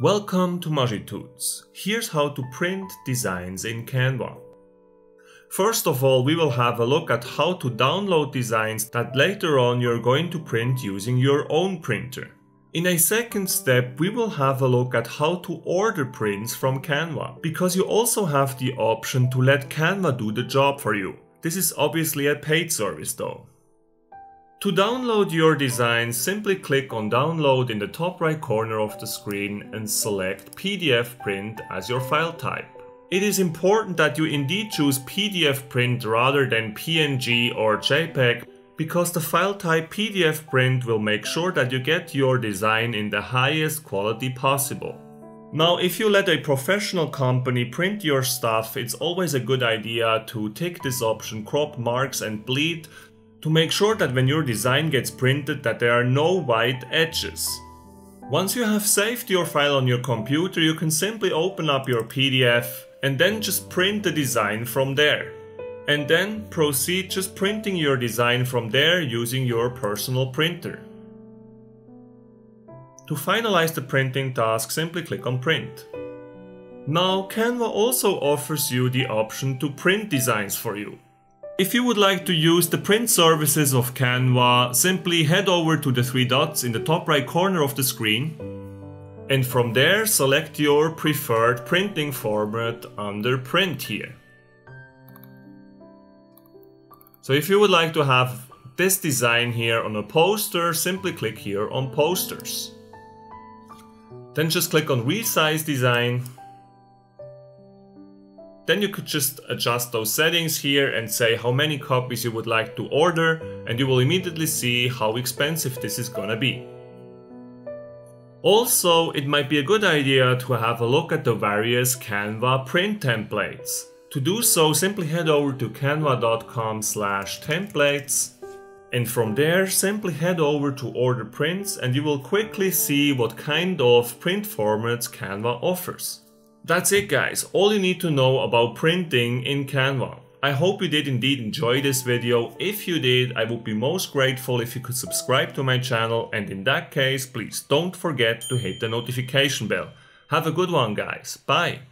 Welcome to MaschiTuts. Here's how to print designs in Canva. First of all, we will have a look at how to download designs that later on you're going to print using your own printer. In a second step, we will have a look at how to order prints from Canva, because you also have the option to let Canva do the job for you. This is obviously a paid service though. To download your design, simply click on Download in the top right corner of the screen and select PDF Print as your file type. It is important that you indeed choose PDF Print rather than PNG or JPEG, because the file type PDF Print will make sure that you get your design in the highest quality possible. Now, if you let a professional company print your stuff, it's always a good idea to tick this option Crop Marks and Bleed, to make sure that when your design gets printed that there are no white edges. Once you have saved your file on your computer, you can simply open up your PDF and then just print the design from there. And then proceed just printing your design from there using your personal printer. To finalize the printing task, simply click on Print. Now, Canva also offers you the option to print designs for you. If you would like to use the print services of Canva, simply head over to the three dots in the top right corner of the screen, and from there select your preferred printing format under Print here. So if you would like to have this design here on a poster, simply click here on Posters. Then just click on Resize Design. Then you could just adjust those settings here and say how many copies you would like to order, and you will immediately see how expensive this is gonna be. Also, it might be a good idea to have a look at the various Canva print templates. To do so, simply head over to canva.com/templates, and from there simply head over to Order Prints, and you will quickly see what kind of print formats Canva offers. That's it guys, all you need to know about printing in Canva. I hope you did indeed enjoy this video. If you did, I would be most grateful if you could subscribe to my channel, and in that case, please don't forget to hit the notification bell. Have a good one guys, bye!